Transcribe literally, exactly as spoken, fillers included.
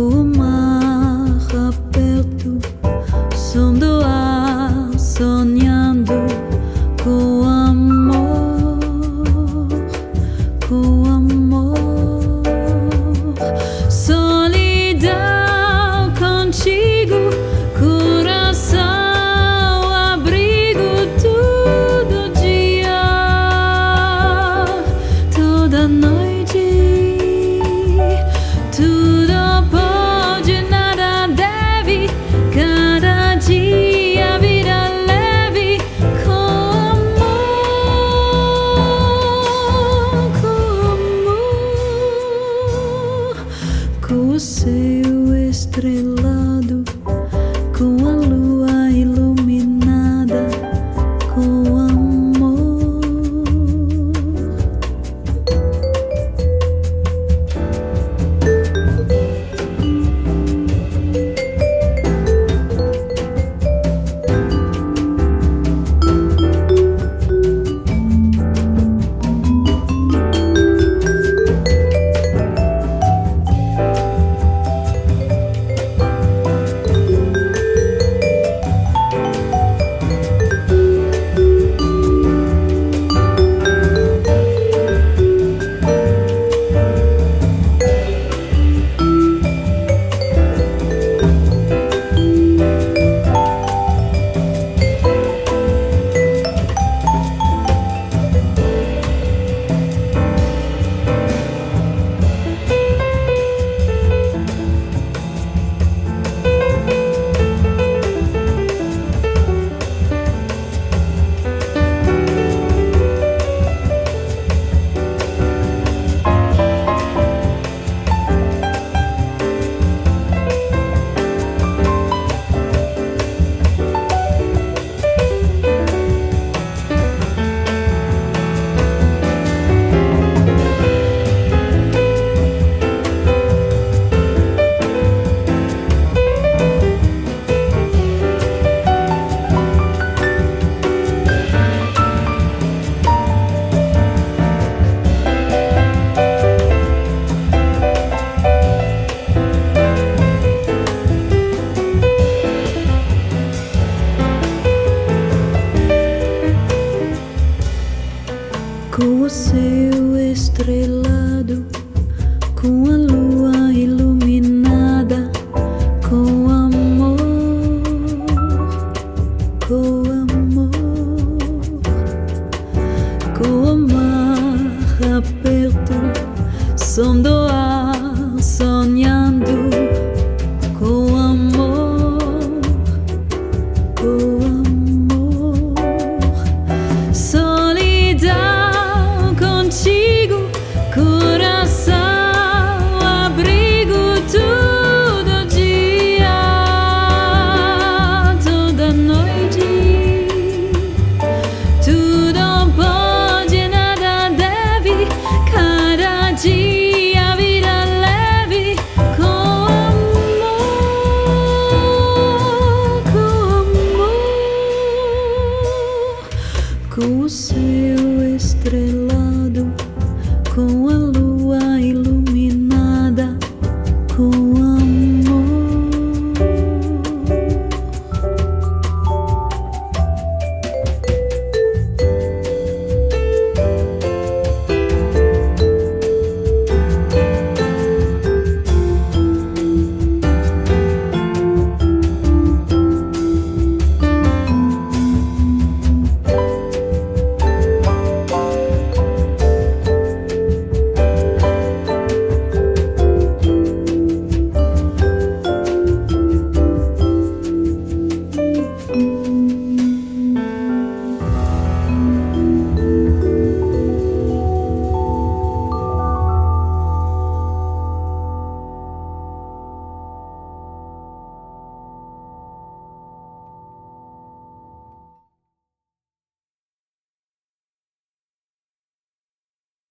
Com a lua